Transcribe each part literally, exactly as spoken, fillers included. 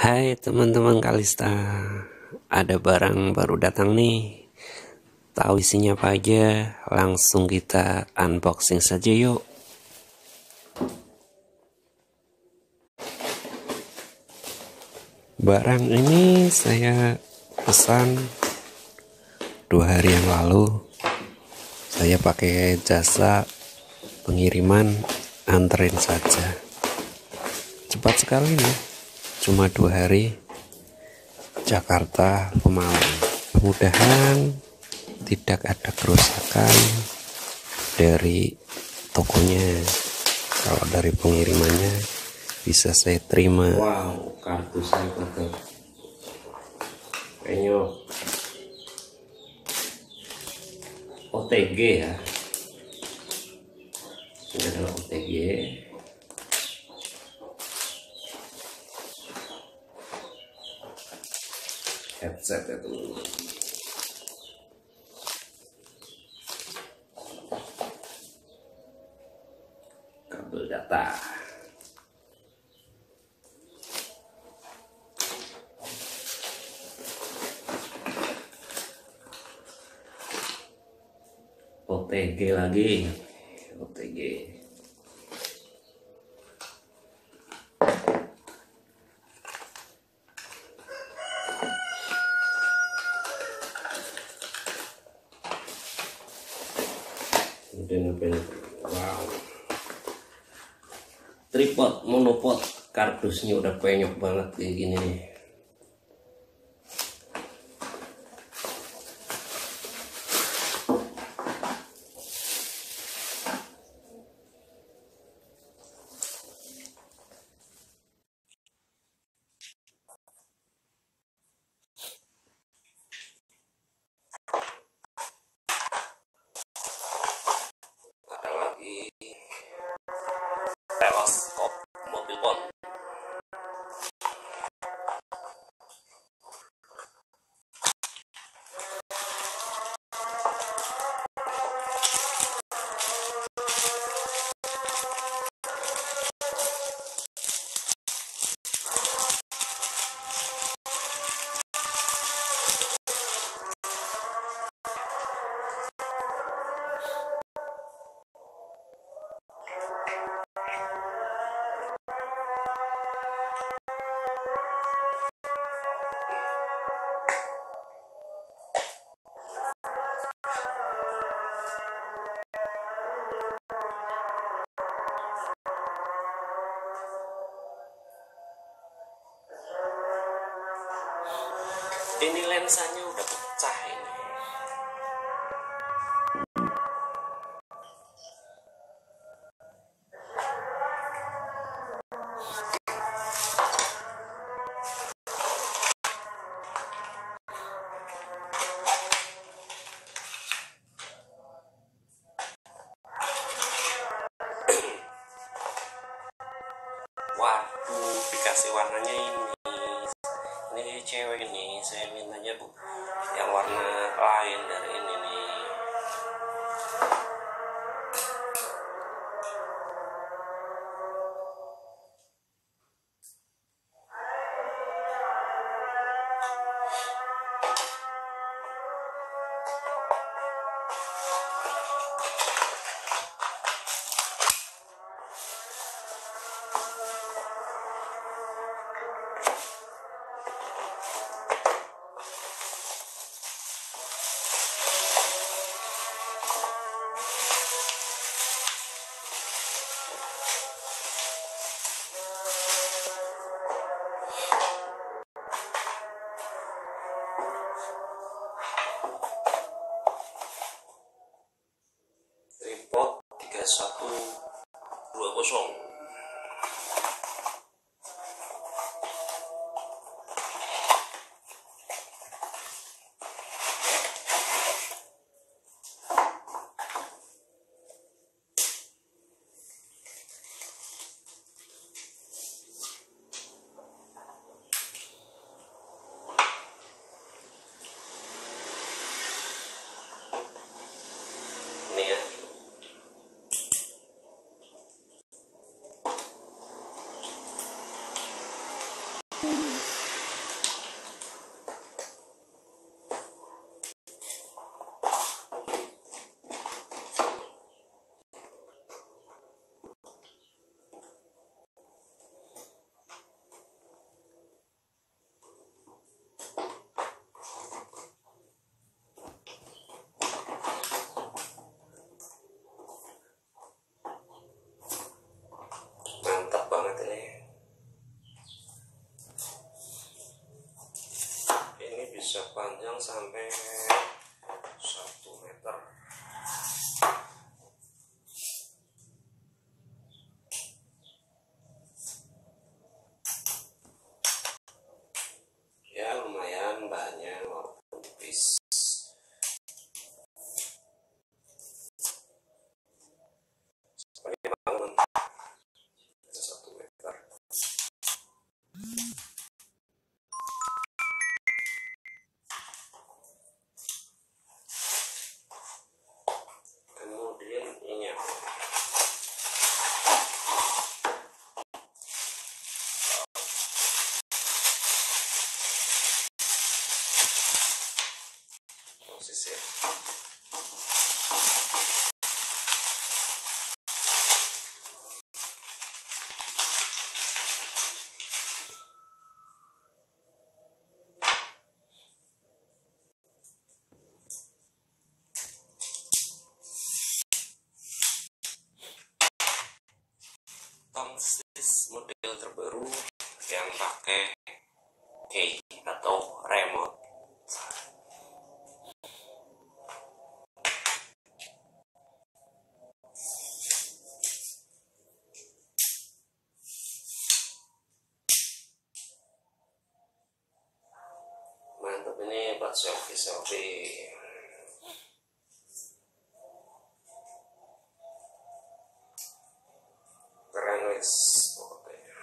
Hai teman-teman Kalista, ada barang baru datang nih. Tahu isinya apa aja? Langsung kita unboxing saja yuk. Barang ini saya pesan dua hari yang lalu. Saya pakai jasa pengiriman, anterin saja. Cepat sekali nih. Cuma dua hari, Jakarta pemalang. Mudah-mudahan tidak ada kerusakan dari tokonya. Kalau dari pengirimannya bisa saya terima. Wow, kartu saya gagal. Kayaknya O T G ya. Ini adalah O T G. Headset itu kabel data, O T G lagi, O T G dengan wow, tripod monopod, kardusnya udah penyok banget kayak gini nih. Teleskop mobil pon, ini lensanya udah pecah ini. Waduh, dikasih warnanya ini. Ini cewek ini, saya mintanya bu yang warna lain dari ini nih. satu dua kosong. Ini ya. Bisa panjang sampai satu meter. Ya lumayan banyak walaupun tipis. Seperti bangun satu meter. Hmm. Tongsis model terbaru yang pakai key atau remote. Mantap ini buat selfie-selfie. Keren wis pokoknya.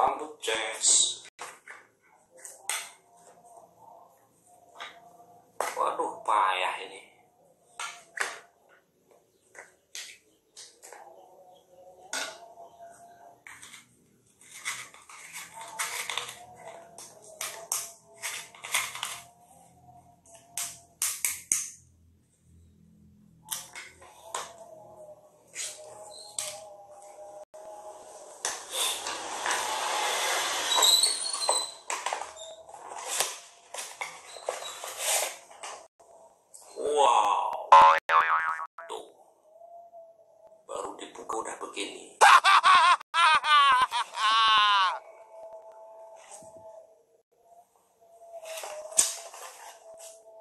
Rambut jazz. Waduh, payah ini. Udah begini.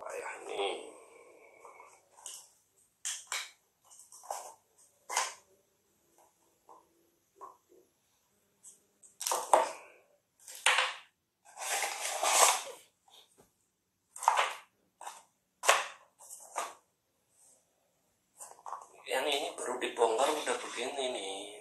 Payah nih. Yang ini baru dibongkar udah begini nih.